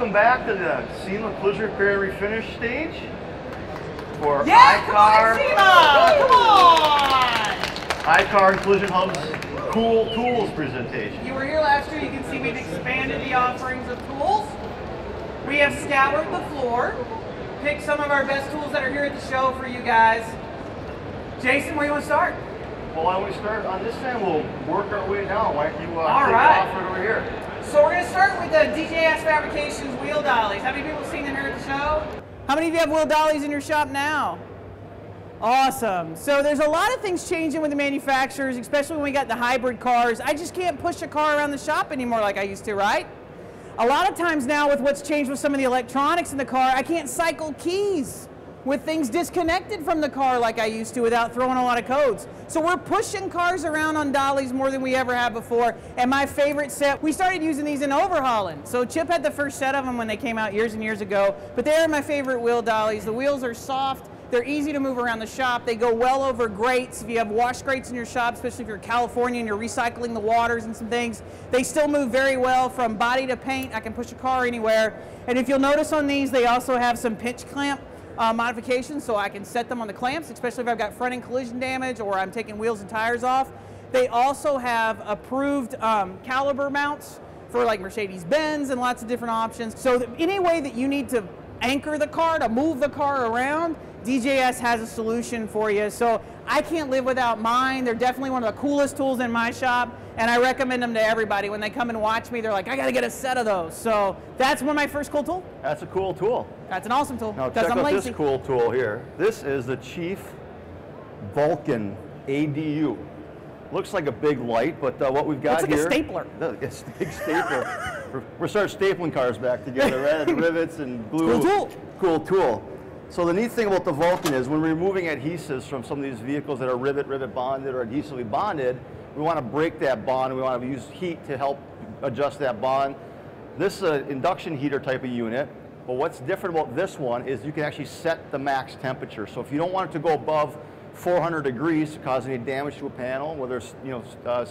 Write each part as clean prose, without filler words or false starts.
Welcome back to the SEMA collision repair refinish stage for I-CAR. Come on! I-CAR and Collision Hub's Cool Tools presentation. You were here last year. You can see we've expanded the offerings of tools. We have scoured the floor, picked some of our best tools that are here at the show for you guys. Jason, where do you want to start? Well, why don't we start on this end? We'll work our way down. Why don't you take it off right over here? So we're going to start with the DJS Fabrications wheel dollies. How many people have seen them here at the show? How many of you have wheel dollies in your shop now? Awesome. So there's a lot of things changing with the manufacturers, especially when we got the hybrid cars. I just can't push a car around the shop anymore like I used to, right? A lot of times now with what's changed with some of the electronics in the car, I can't cycle keys with things disconnected from the car like I used to without throwing a lot of codes. So we're pushing cars around on dollies more than we ever have before. And my favorite set, we started using these in overhauling. So Chip had the first set of them when they came out years and years ago, but they are my favorite wheel dollies. The wheels are soft, they're easy to move around the shop, they go well over grates. If you have wash grates in your shop, especially if you're California and you're recycling the waters and some things, they still move very well from body to paint. I can push a car anywhere. And if you'll notice on these, they also have some pinch clamp modifications, so I can set them on the clamps, especially if I've got front end collision damage or I'm taking wheels and tires off. They also have approved caliber mounts for like Mercedes-Benz and lots of different options. So any way that you need to anchor the car, to move the car around, DJS has a solution for you. So I can't live without mine. They're definitely one of the coolest tools in my shop, and I recommend them to everybody. When they come and watch me, they're like, I got to get a set of those. So that's one of my first cool tools. That's a cool tool. That's an awesome tool. Now check out this cool tool here. This is the Chief Vulcan ADU. Looks like a big light, but what we've got here. It's like a stapler. It's a big stapler. We're starting stapling cars back together, right? The rivets and glue. Cool tool. Cool tool. So the neat thing about the Vulcan is when we're removing adhesives from some of these vehicles that are rivet bonded or adhesively bonded, we want to break that bond. We want to use heat to help adjust that bond. This is an induction heater type of unit. But what's different about this one is you can actually set the max temperature. So if you don't want it to go above 400 degrees to cause any damage to a panel, whether it's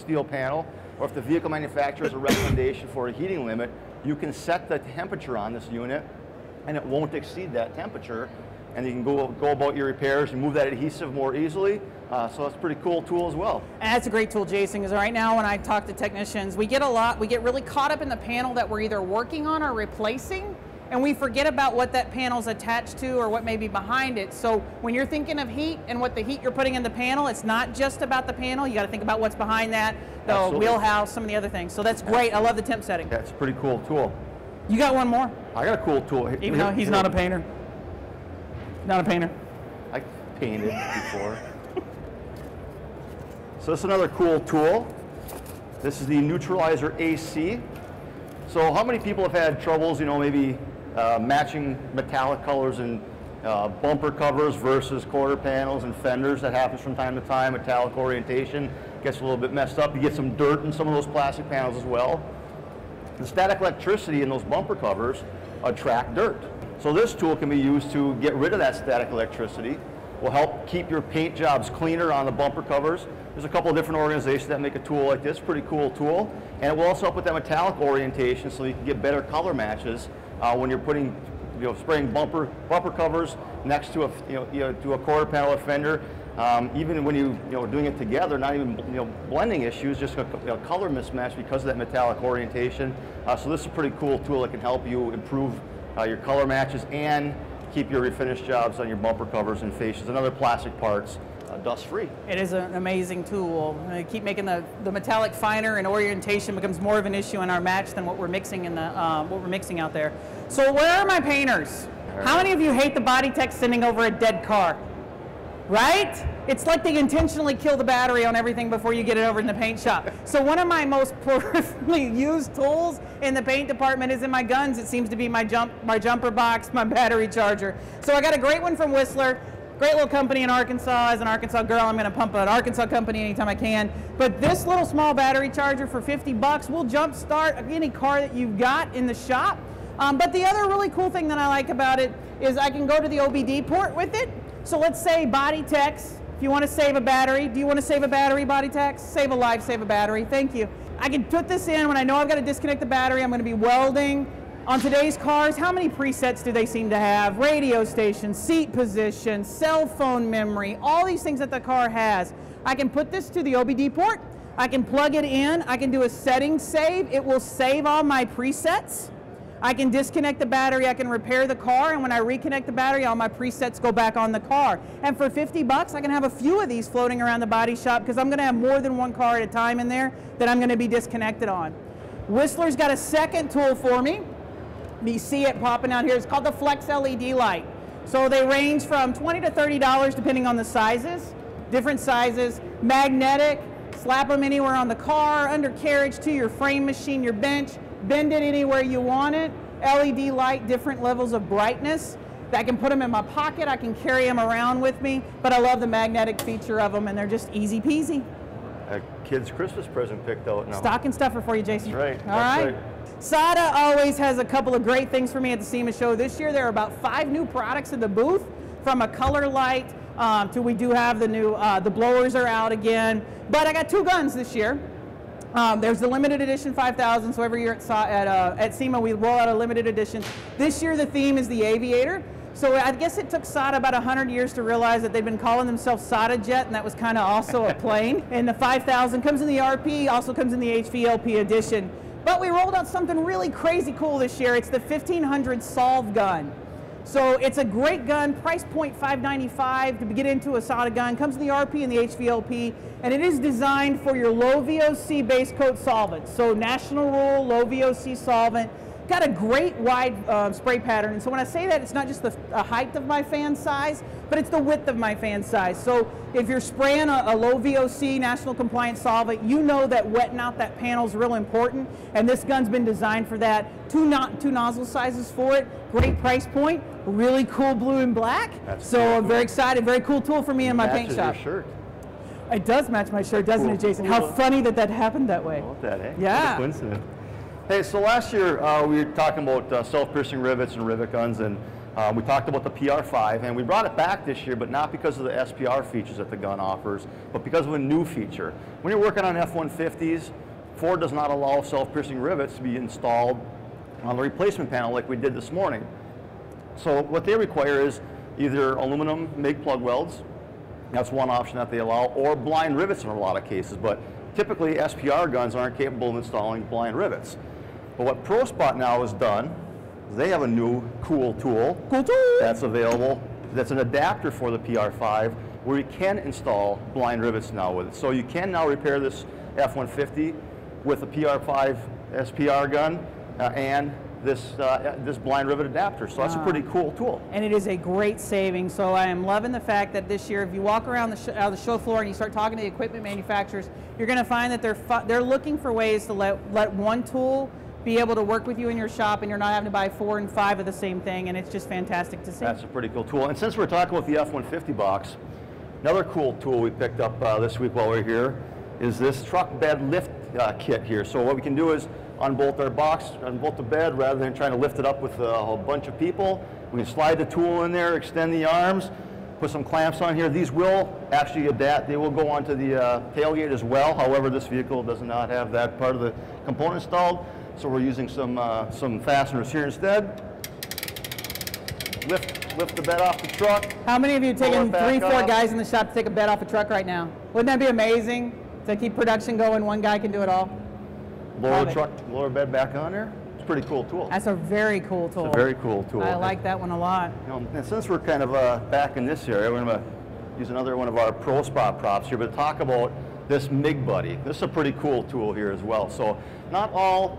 steel panel, or if the vehicle manufacturer has a recommendation for a heating limit, you can set the temperature on this unit and it won't exceed that temperature. And you can go about your repairs and move that adhesive more easily. So that's a pretty cool tool as well. And that's a great tool, Jason, because right now when I talk to technicians, we get really caught up in the panel that we're either working on or replacing, and we forget about what that panel's attached to or what may be behind it. So when you're thinking of heat and what the heat you're putting in the panel, it's not just about the panel. You got to think about what's behind that, the wheelhouse, some of the other things. So that's great. I love the temp setting. That's a pretty cool tool. You got one more? I got a cool tool. Even though he's not a painter. Not a painter. I painted before. So this is another cool tool. This is the Neutralizer AC. So how many people have had troubles, maybe matching metallic colors and bumper covers versus quarter panels and fenders? That happens from time to time. Metallic orientation gets a little bit messed up. You get some dirt in some of those plastic panels as well. The static electricity in those bumper covers attract dirt. So this tool can be used to get rid of that static electricity. Will help keep your paint jobs cleaner on the bumper covers. There's a couple of different organizations that make a tool like this. Pretty cool tool. And it will also help with that metallic orientation so you can get better color matches when you're putting, spraying bumper covers next to a, to a quarter panel or fender. Even when you're doing it together, not even blending issues, just a color mismatch because of that metallic orientation. So this is a pretty cool tool that can help you improve your color matches and keep your refinish jobs on your bumper covers and fascias and other plastic parts dust free. It is an amazing tool. I keep making the metallic finer, and orientation becomes more of an issue in our match than what we're mixing in the what we're mixing out there. So where are my painters? Right. How many of you hate the body tech sending over a dead car? Right? It's like they intentionally kill the battery on everything before you get it over in the paint shop. So one of my most prolifically used tools in the paint department is in my guns. It seems to be my jumper box, my battery charger. So I got a great one from Whistler. Great little company in Arkansas. As an Arkansas girl, I'm going to pump an Arkansas company anytime I can. But this little small battery charger for 50 bucks will jump start any car that you've got in the shop. But the other really cool thing that I like about it is I can go to the OBD port with it. So let's say body techs. If you want to save a battery, do you want to save a battery, body techs? Save a life, save a battery. Thank you. I can put this in when I know I've got to disconnect the battery. I'm going to be welding On today's cars, how many presets do they seem to have? Radio station, seat position, cell phone memory, all these things that the car has. I can put this to the OBD port. I can plug it in. I can do a settings save. It will save all my presets. I can disconnect the battery. I can repair the car. And when I reconnect the battery, all my presets go back on the car. And for 50 bucks, I can have a few of these floating around the body shop because I'm going to have more than one car at a time in there that I'm going to be disconnected on. Whistler's got a second tool for me. You see it popping out here. It's called the Flex LED light. So they range from $20 to $30 depending on the sizes, different sizes, magnetic, slap them anywhere on the car, undercarriage to your frame machine, your bench, bend it anywhere you want it, LED light, different levels of brightness. I can put them in my pocket, I can carry them around with me, but I love the magnetic feature of them and they're just easy peasy. A kid's Christmas present picked out now. Stock and stuffer for you, Jason. That's right. All right. SATA always has a couple of great things for me at the SEMA show. This year there are about 5 new products in the booth, from a color light to we do have the new, the blowers are out again. But I got 2 guns this year. There's the limited edition 5,000, so every year at SEMA we roll out a limited edition. This year the theme is the Aviator. So I guess it took SATA about 100 years to realize that they've been calling themselves SATA Jet, and that was kind of also a plane. And the 5,000 comes in the RP, also comes in the HVLP edition. But we rolled out something really crazy cool this year. It's the 1500 Solve gun. So it's a great gun, price point $595 to get into a SATA gun. Comes in the RP and the HVLP, and it is designed for your low VOC base coat solvent. So national rule, low VOC solvent. Got a great wide spray pattern. And so when I say that, it's not just the height of my fan size, but it's the width of my fan size. So if you're spraying a low VOC national compliance solvent, you know that wetting out that panel is real important. And this gun's been designed for that. Two nozzle sizes for it. Great price point. Really cool blue and black. So I'm very excited. Very cool tool for me in my paint shop. Your shirt. It does match my shirt, doesn't it, Jason? How funny that that happened that way. I love that, eh? Yeah. What a coincidence. Hey, so last year we were talking about self-piercing rivets and rivet guns, and we talked about the PR5, and we brought it back this year, but not because of the SPR features that the gun offers, but because of a new feature. When you're working on F-150s, Ford does not allow self-piercing rivets to be installed on the replacement panel like we did this morning. So what they require is either aluminum MIG plug welds, that's one option that they allow, or blind rivets in a lot of cases, but typically SPR guns aren't capable of installing blind rivets. But what ProSpot now has done is they have a new cool tool that's available. That's an adapter for the PR5 where you can install blind rivets now with it. So you can now repair this F-150 with a PR5 SPR gun and this blind rivet adapter. So that's a pretty cool tool. And it is a great saving. So I am loving the fact that this year, if you walk around the show floor and you start talking to the equipment manufacturers, you're going to find that they're looking for ways to let one tool be able to work with you in your shop, and you're not having to buy 4 and 5 of the same thing, and it's just fantastic to see. That's a pretty cool tool. And since we're talking about the F-150 box, another cool tool we picked up this week while we're here is this truck bed lift kit here. So what we can do is unbolt our box, unbolt the bed, rather than trying to lift it up with a whole bunch of people. We can slide the tool in there, extend the arms, put some clamps on here. These will actually adapt. They will go onto the tailgate as well. However, this vehicle does not have that part of the component installed. So we're using some fasteners here instead. Lift the bed off the truck. How many of you taking 3, 4 guys in the shop to take a bed off a truck right now? Wouldn't that be amazing? To keep production going, one guy can do it all. Lower bed back on there. It's a pretty cool tool. That's a very cool tool. It's a very cool tool. I like that one a lot. You know, and since we're kind of back in this area, we're gonna use another one of our ProSpot props here, but talk about this MIG Buddy. This is a pretty cool tool here as well. So not all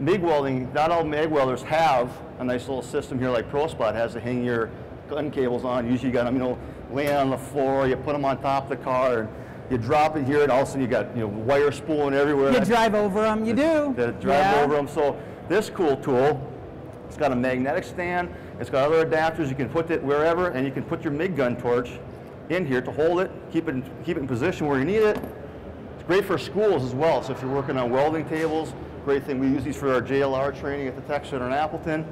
MIG welders have a nice little system here like ProSpot has to hang your gun cables on. Usually you got them, you know, laying on the floor, you put them on top of the car, and you drop it here, and all of a sudden you got, you know, wire spooling everywhere. You drive over them, you drive over them. So this cool tool, it's got a magnetic stand, it's got other adapters, you can put it wherever, and you can put your MIG gun torch in here to hold it, keep it in position where you need it. It's great for schools as well, so if you're working on welding tables, great thing. We use these for our JLR training at the Tech Center in Appleton.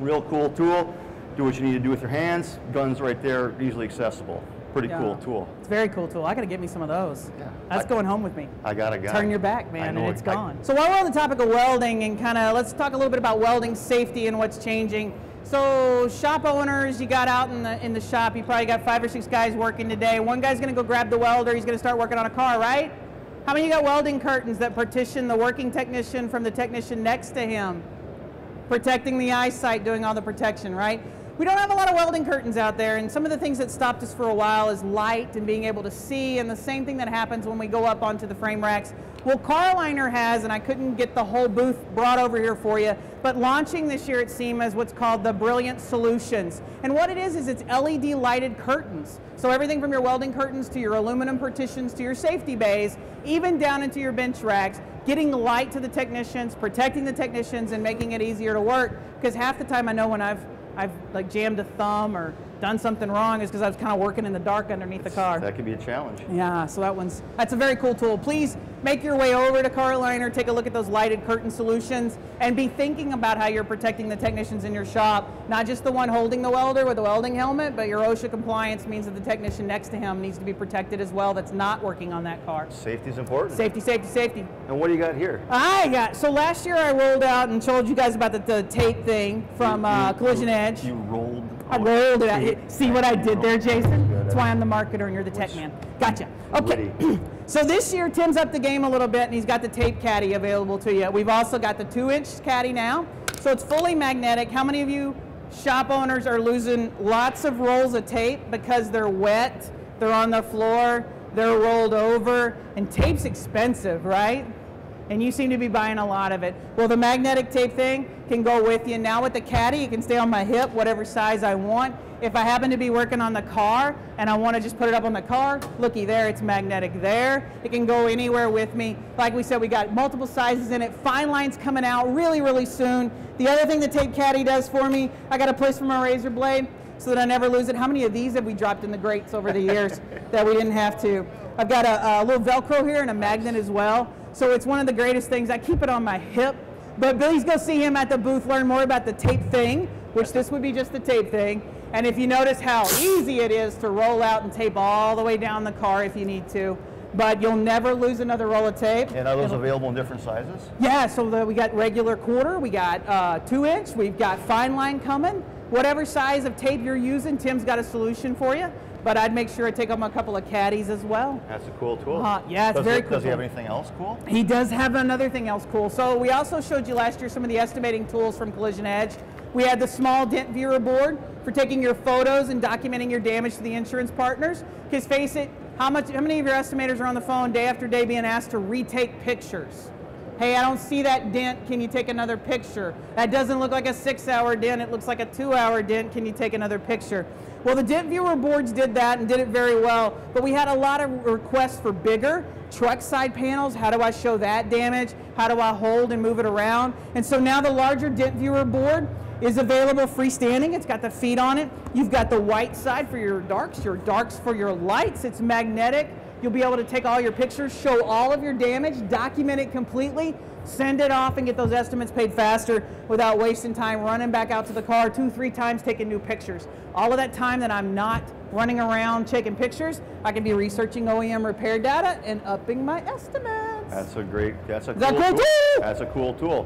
Real cool tool. Do what you need to do with your hands. Guns right there, easily accessible. Pretty cool tool. It's a very cool tool. I got to get me some of those. Yeah. That's going home with me. I got a gun. Turn your back, man, and it's gone. So while we're on the topic of welding and kind of, let's talk a little bit about welding safety and what's changing. So shop owners, you got out in the shop, you probably got 5 or 6 guys working today. One guy's going to go grab the welder. He's going to start working on a car, right? How many of you got welding curtains that partition the working technician from the technician next to him? Protecting the eyesight, doing all the protection, right? We don't have a lot of welding curtains out there, and some of the things that stopped us for a while is light and being able to see, and the same thing that happens when we go up onto the frame racks. Well, Car-O-Liner has, and I couldn't get the whole booth brought over here for you, but launching this year at SEMA is what's called the Brilliant Solutions. And what it is it's LED lighted curtains. So everything from your welding curtains to your aluminum partitions to your safety bays, even down into your bench racks, getting the light to the technicians, protecting the technicians, and making it easier to work. Because half the time I know when I've like jammed a thumb or done something wrong is because I was kind of working in the dark underneath the car. That could be a challenge. Yeah, so that's a very cool tool. Please make your way over to Car-O-Liner, take a look at those lighted curtain solutions, and be thinking about how you're protecting the technicians in your shop. Not just the one holding the welder with a welding helmet, but your OSHA compliance means that the technician next to him needs to be protected as well that's not working on that car. Safety's important. Safety, safety, safety. And what do you got here? So last year I rolled out and told you guys about the tape thing from Collision Edge. You rolled. I rolled it out. See what I did there, Jason? That's why I'm the marketer and you're the tech man. Gotcha. Okay. So this year, Tim's up the game a little bit, and he's got the tape caddy available to you. We've also got the 2-inch caddy now. So it's fully magnetic. How many of you shop owners are losing lots of rolls of tape because they're wet, they're on the floor, they're rolled over, and tape's expensive, right? And you seem to be buying a lot of it. Well, the magnetic tape thing can go with you. Now with the caddy, it can stay on my hip, whatever size I want. If I happen to be working on the car and I want to just put it up on the car, looky there, it's magnetic there. It can go anywhere with me. Like we said, we got multiple sizes in it. Fine line's coming out really, really soon. The other thing the tape caddy does for me, I got a place for my razor blade so that I never lose it. How many of these have we dropped in the grates over the years that we didn't have to? I've got a little Velcro here and a magnet as well. So it's one of the greatest things. I keep it on my hip. But please go see him at the booth, learn more about the tape thing, which this would be just the tape thing. And if you notice how easy it is to roll out and tape all the way down the car if you need to. But you'll never lose another roll of tape. And are those available in different sizes? Yeah, so we got regular quarter, we got 2-inch, we've got fine line coming. Whatever size of tape you're using, Tim's got a solution for you. But I'd make sure I take up a couple of caddies as well. That's a cool tool. Yeah, it's very cool. Does he have anything else cool? He does have another thing else cool. So we also showed you last year some of the estimating tools from Collision Edge. We had the small dent viewer board for taking your photos and documenting your damage to the insurance partners. Because face it, how many of your estimators are on the phone day after day being asked to retake pictures? Hey, I don't see that dent, can you take another picture? That doesn't look like a 6-hour dent, it looks like a 2-hour dent, can you take another picture? Well, the dent viewer boards did that and did it very well, but we had a lot of requests for bigger truck side panels. How do I show that damage? How do I hold and move it around? And so now the larger dent viewer board is available freestanding. It's got the feet on it. You've got the white side for your darks for your lights. It's magnetic. You'll be able to take all your pictures, show all of your damage, document it completely, send it off and get those estimates paid faster without wasting time running back out to the car 2-3 times taking new pictures. All of that time that I'm not running around taking pictures, I can be researching OEM repair data and upping my estimates. That's a cool tool. That's a cool tool.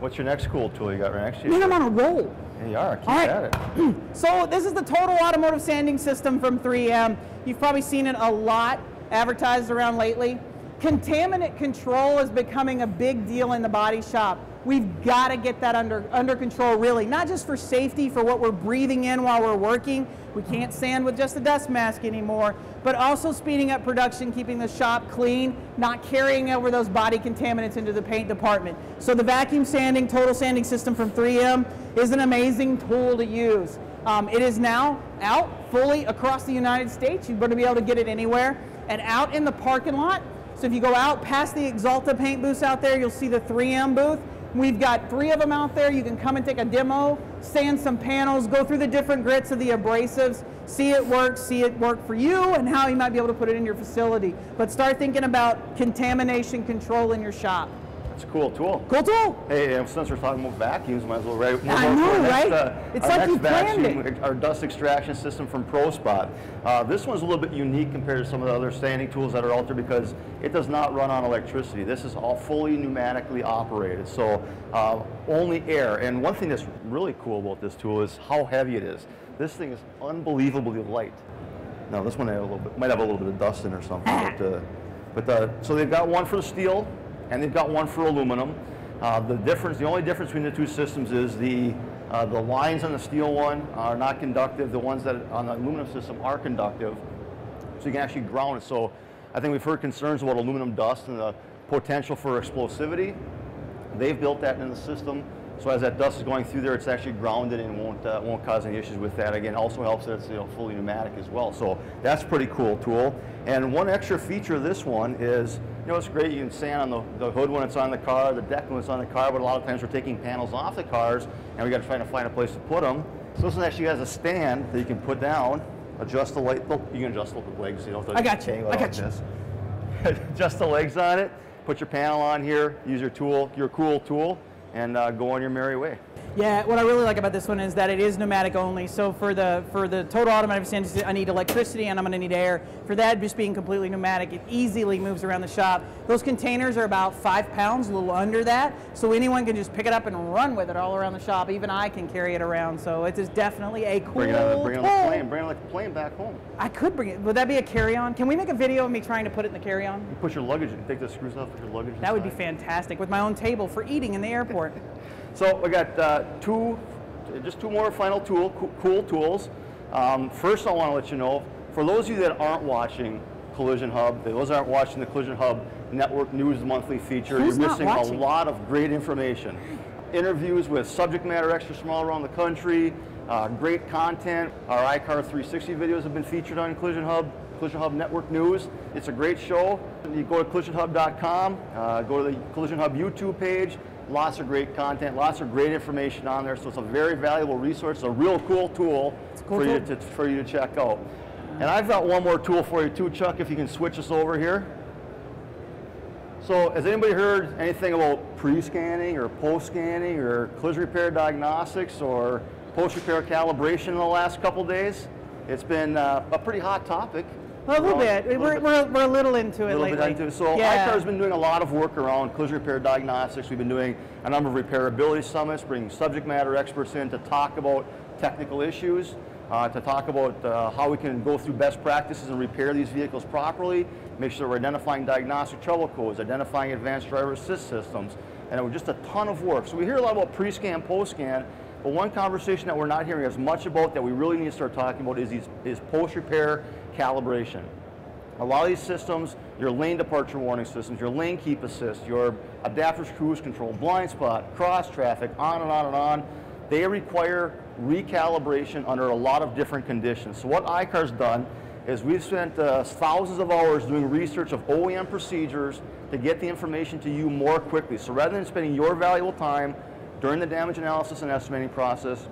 What's your next cool tool you got right next to you? Man, I'm on a roll. Yeah, you are. Keep at it. So this is the Total Automotive Sanding System from 3M. You've probably seen it a lot advertised around lately. Contaminant control is becoming a big deal in the body shop. We've got to get that under control, really, not just for safety, for what we're breathing in while we're working. We can't sand with just a dust mask anymore, but also speeding up production, keeping the shop clean, not carrying over those body contaminants into the paint department. So the vacuum sanding, total sanding system from 3M is an amazing tool to use. It is now out fully across the United States. You're going to be able to get it anywhere. And out in the parking lot, so if you go out past the Exalta paint booths out there, you'll see the 3M booth. We've got 3 of them out there. You can come and take a demo, sand some panels, go through the different grits of the abrasives, see it work for you, and how you might be able to put it in your facility. But start thinking about contamination control in your shop. It's a cool tool. Cool tool. Hey, and since we're talking about vacuums, might as well move I know, right? It's like you planned it. Our dust extraction system from ProSpot. This one's a little bit unique compared to some of the other sanding tools that are out there because it does not run on electricity. This is all fully pneumatically operated, so only air. And one thing that's really cool about this tool is how heavy it is. This thing is unbelievably light. Now, this one might have a little bit of dust in or something. So they've got one for the steel, and they've got one for aluminum. The only difference between the two systems is the lines on the steel one are not conductive. The ones that on the aluminum system are conductive, so you can actually ground it. So I think we've heard concerns about aluminum dust and the potential for explosivity. They've built that in the system, so as that dust is going through there, it's actually grounded and won't cause any issues with that. Again, also helps that it's fully pneumatic as well. So that's a pretty cool tool. And one extra feature of this one is, you know, it's great you can sand on the hood when it's on the car, the deck when it's on the car, but a lot of times we're taking panels off the cars and we got to try to find a place to put them. So this one actually has a stand that you can put down, adjust the light, you can adjust the legs, so you don't have to adjust the legs on it, put your panel on here, use your tool, your cool tool, and go on your merry way. Yeah, what I really like about this one is that it is pneumatic only. So for the total automatic sand, I need electricity and I'm gonna need air. For that, just being completely pneumatic, it easily moves around the shop. Those containers are about 5 pounds, a little under that. So anyone can just pick it up and run with it all around the shop. Even I can carry it around. So it is definitely a cool tool. Bring it on the plane. Bring it like a plane back home. I could bring it. Would that be a carry-on? Can we make a video of me trying to put it in the carry-on? You put your luggage in. Take the screws off with your luggage. That would be fantastic with my own table for eating in the airport. So we got just two more final cool tools. First, I want to let you know, for those of you that aren't watching Collision Hub, those aren't watching the Collision Hub Network News Monthly feature, you're missing a lot of great information. Interviews with subject matter experts from all around the country, great content. Our I-CAR 360 videos have been featured on Collision Hub. Collision Hub Network News. It's a great show. You go to collisionhub.com, go to the Collision Hub YouTube page. Lots of great content, lots of great information on there. So it's a very valuable resource, a real cool tool for you to check out. And I've got one more tool for you too, Chuck, if you can switch us over here. So has anybody heard anything about pre-scanning or post-scanning or collision repair diagnostics or post-repair calibration in the last couple days? It's been a pretty hot topic. We're a little into it lately. So I-CAR has been doing a lot of work around collision repair diagnostics. We've been doing a number of repairability summits, bringing subject matter experts in to talk about technical issues, to talk about how we can go through best practices and repair these vehicles properly, make sure we're identifying diagnostic trouble codes, identifying advanced driver assist systems, and it was just a ton of work. So we hear a lot about pre-scan, post-scan, but one conversation that we're not hearing as much about that we really need to start talking about is post-repair calibration. A lot of these systems, your lane departure warning systems, your lane keep assist, your adaptive cruise control, blind spot, cross traffic, on and on and on, they require recalibration under a lot of different conditions. So what I-CAR's done is we've spent thousands of hours doing research of OEM procedures to get the information to you more quickly. So rather than spending your valuable time during the damage analysis and estimating process,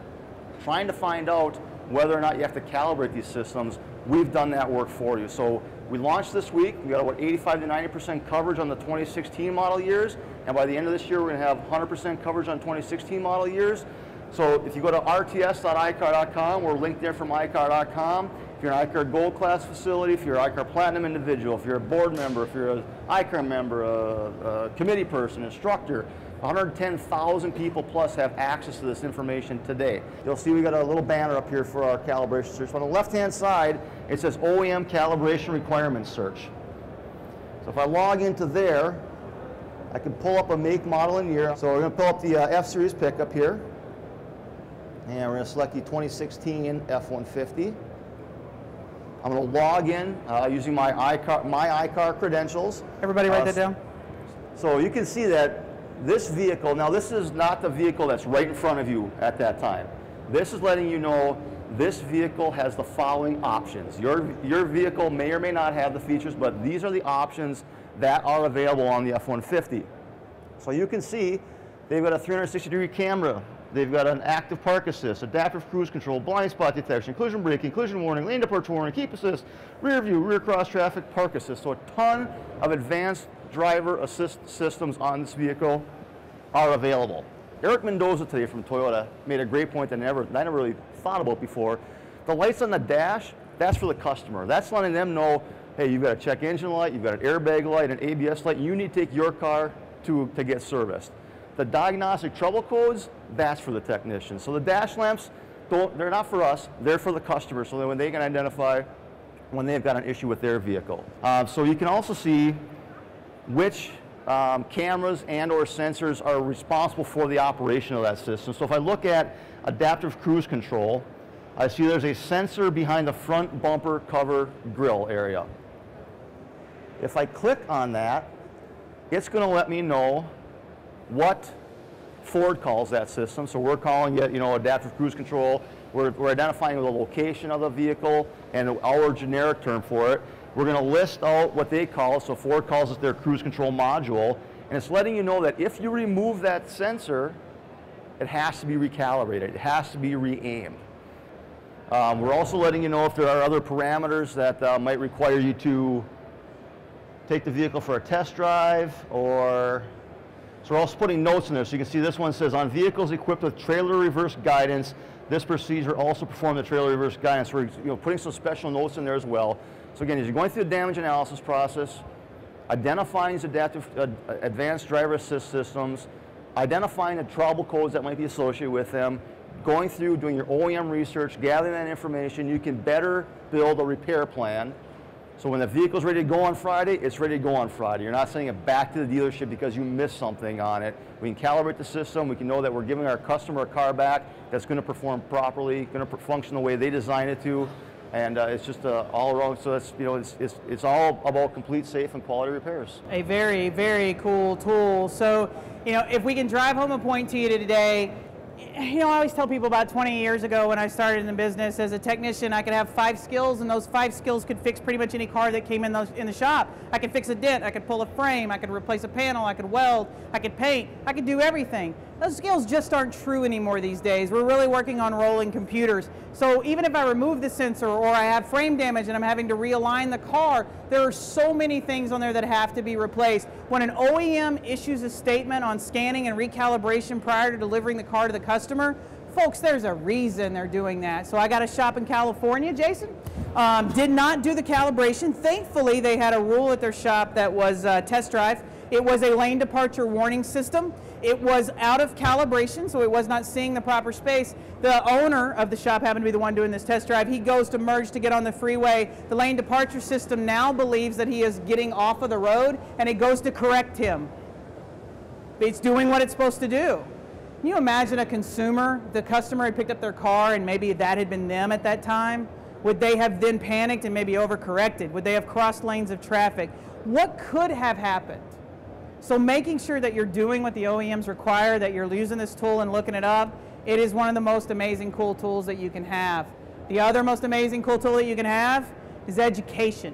trying to find out whether or not you have to calibrate these systems, we've done that work for you. So we launched this week, we got about 85 to 90% coverage on the 2016 model years, and by the end of this year we're gonna have 100% coverage on 2016 model years. So if you go to rts.icar.com, we're linked there from icar.com. If you're an I-CAR Gold Class facility, if you're an I-CAR Platinum individual, if you're a board member, if you're an I-CAR member, a committee person, instructor, 110,000 people plus have access to this information today. You'll see we got a little banner up here for our calibration search. On the left-hand side, it says OEM calibration requirements search. So if I log into there, I can pull up a make, model, and year. So we're gonna pull up the F-Series pickup here. And we're gonna select the 2016 F-150. I'm gonna log in using my I-CAR credentials. Everybody write that down. So you can see that this vehicle, now this is not the vehicle that's right in front of you at that time. This is letting you know this vehicle has the following options. Your vehicle may or may not have the features, but these are the options that are available on the F-150. So you can see they've got a 360-degree camera. They've got an active park assist, adaptive cruise control, blind spot detection, collision braking, collision warning, lane departure warning, keep assist, rear view, rear cross traffic, park assist. So a ton of advanced driver assist systems on this vehicle are available. Eric Mendoza today from Toyota made a great point that I never really thought about before. The lights on the dash, that's for the customer. That's letting them know, hey, you've got a check engine light, you've got an airbag light, an ABS light, you need to take your car to get serviced. The diagnostic trouble codes, that's for the technician. So the dash lamps, they're not for us, they're for the customer, so that when they can identify when they've got an issue with their vehicle. So you can also see which cameras and or sensors are responsible for the operation of that system. So if I look at adaptive cruise control, I see there's a sensor behind the front bumper cover grille area. If I click on that, it's going to let me know what Ford calls that system. So we're calling it, adaptive cruise control. We're identifying the location of the vehicle and our generic term for it. We're going to list out what they call it. So Ford calls it their cruise control module. And it's letting you know that if you remove that sensor, it has to be recalibrated. It has to be re-aimed. We're also letting you know if there are other parameters that might require you to take the vehicle for a test drive or... So we're also putting notes in there. So you can see this one says, on vehicles equipped with trailer reverse guidance, this procedure also performed the trailer reverse guidance. We're putting some special notes in there as well. So again, as you're going through the damage analysis process, identifying these adaptive, advanced driver assist systems, identifying the trouble codes that might be associated with them, going through, doing your OEM research, gathering that information, you can better build a repair plan. So when the vehicle's ready to go on Friday, it's ready to go on Friday. You're not sending it back to the dealership because you missed something on it. We can calibrate the system. We can know that we're giving our customer a car back that's going to perform properly, going to function the way they designed it to, and it's just all around. So it's it's all about complete, safe, and quality repairs. A very, very cool tool. So if we can drive home a point to you today. I always tell people about 20 years ago when I started in the business as a technician, I could have 5 skills, and those 5 skills could fix pretty much any car that came in the shop. I could fix a dent, I could pull a frame, I could replace a panel, I could weld, I could paint, I could do everything. Those skills just aren't true anymore these days. We're really working on rolling computers. So even if I remove the sensor or I have frame damage and I'm having to realign the car, there are so many things on there that have to be replaced. When an OEM issues a statement on scanning and recalibration prior to delivering the car to the customer, folks, there's a reason they're doing that. So I got a shop in California, Jason, did not do the calibration. Thankfully, they had a rule at their shop that was test drive. It was a lane departure warning system. It was out of calibration, so it was not seeing the proper space. The owner of the shop happened to be the one doing this test drive. He goes to merge to get on the freeway. The lane departure system now believes that he is getting off of the road, and it goes to correct him. It's doing what it's supposed to do. Can you imagine a consumer, the customer had picked up their car and maybe that had been them at that time? Would they have then panicked and maybe overcorrected? Would they have crossed lanes of traffic? What could have happened? So making sure that you're doing what the OEMs require, that you're using this tool and looking it up, it is one of the most amazing cool tools that you can have. The other most amazing cool tool that you can have is education.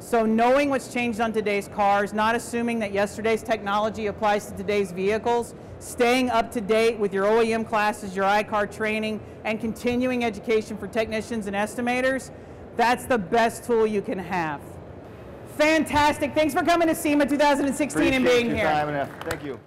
So knowing what's changed on today's cars, not assuming that yesterday's technology applies to today's vehicles, staying up to date with your OEM classes, your I-CAR training, and continuing education for technicians and estimators, that's the best tool you can have. Fantastic. Thanks for coming to SEMA 2016 and being here. Thank you.